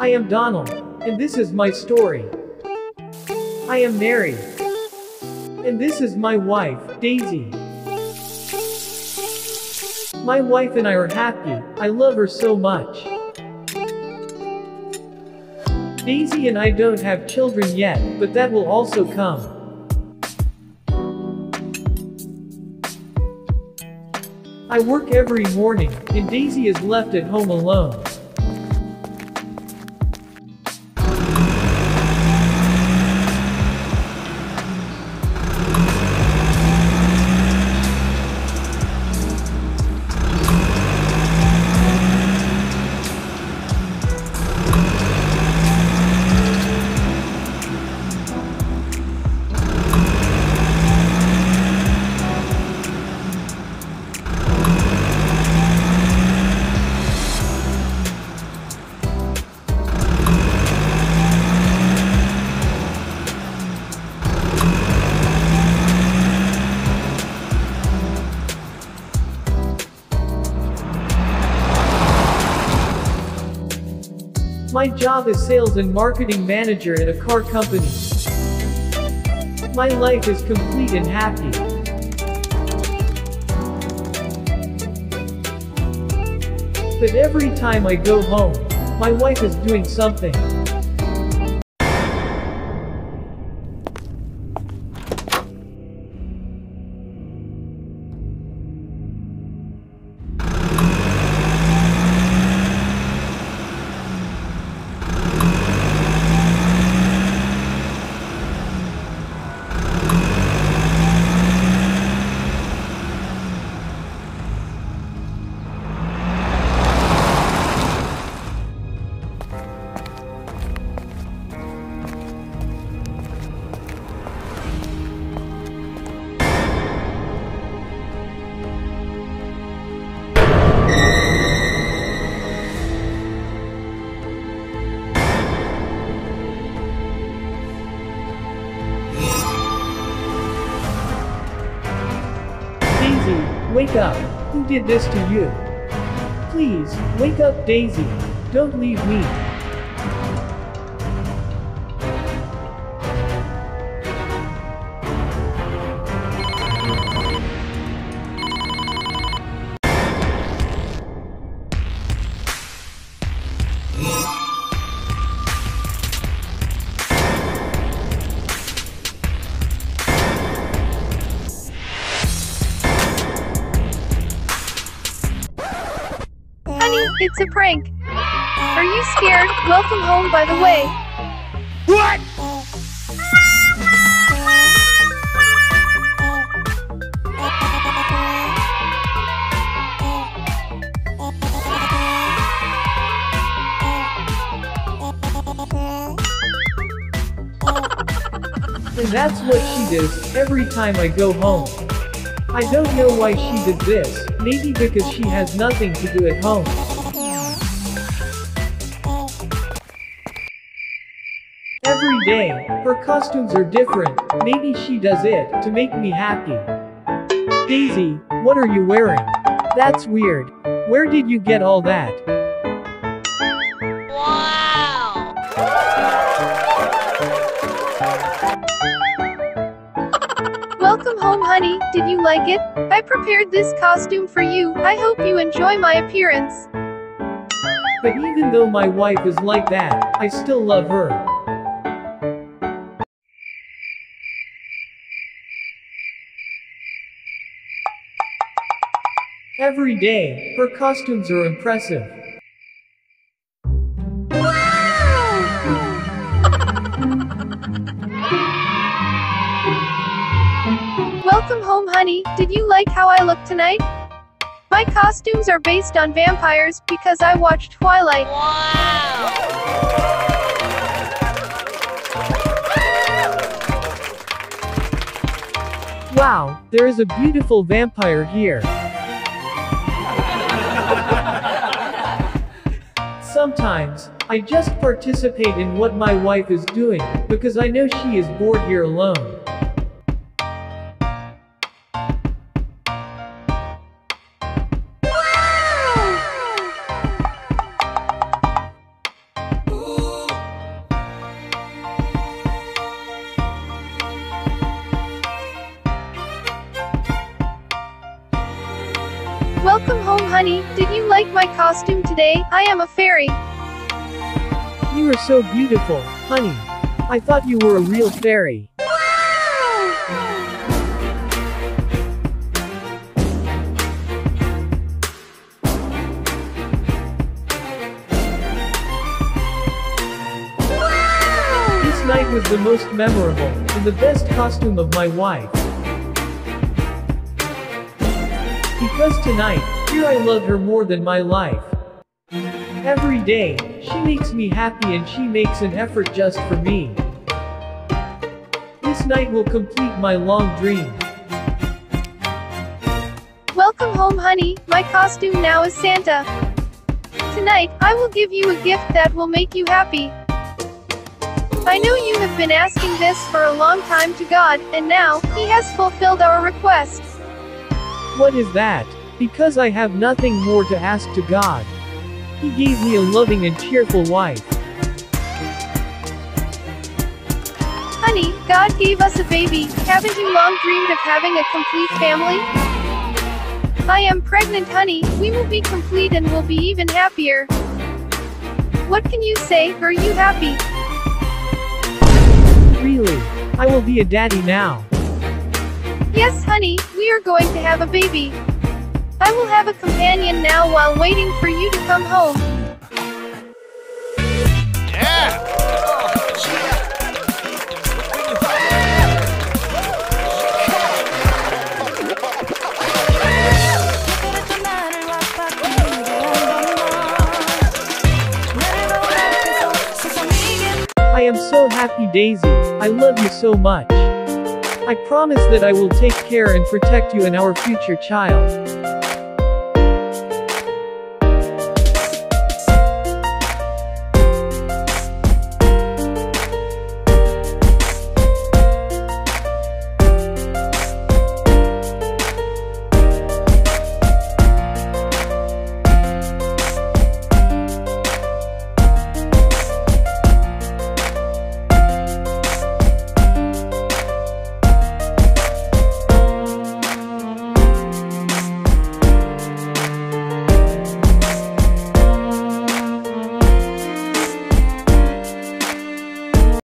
I am Donald, and this is my story. I am Mary, and this is my wife, Daisy. My wife and I are happy. I love her so much. Daisy and I don't have children yet, but that will also come. I work every morning, and Daisy is left at home alone. My job is sales and marketing manager at a car company. My life is complete and happy. But every time I go home, my wife is doing something. Wake up! Who did this to you? Please, wake up, Daisy! Don't leave me! It's a prank. Are you scared? Welcome home, by the way. What? And that's what she does every time I go home. I don't know why she did this. Maybe because she has nothing to do at home. Every day, her costumes are different. Maybe she does it to make me happy. Daisy, what are you wearing? That's weird. Where did you get all that? Wow! Welcome home, honey. Did you like it? I prepared this costume for you. I hope you enjoy my appearance. But even though my wife is like that, I still love her. Every day, her costumes are impressive. Wow! Welcome home, honey. Did you like how I look tonight? My costumes are based on vampires because I watched Twilight. Wow! Wow, there is a beautiful vampire here. Sometimes, I just participate in what my wife is doing, because I know she is bored here alone. Wow! home, honey. Did you like my costume today? I am a fairy. You are so beautiful, honey. I thought you were a real fairy. This night was the most memorable, and the best costume of my wife. Because tonight, here I love her more than my life. Every day, she makes me happy and she makes an effort just for me. This night will complete my long dream. Welcome home, honey. My costume now is Santa. Tonight, I will give you a gift that will make you happy. I know you have been asking this for a long time to God, and now, He has fulfilled our requests. What is that? Because I have nothing more to ask to God. He gave me a loving and cheerful wife. Honey, God gave us a baby. Haven't you long dreamed of having a complete family? I am pregnant, honey. We will be complete and will be even happier. What can you say? Are you happy? Really? I will be a daddy now. Yes, honey, we are going to have a baby. I will have a companion now while waiting for you to come home. I am so happy, Daisy. I love you so much. I promise that I will take care and protect you and our future child.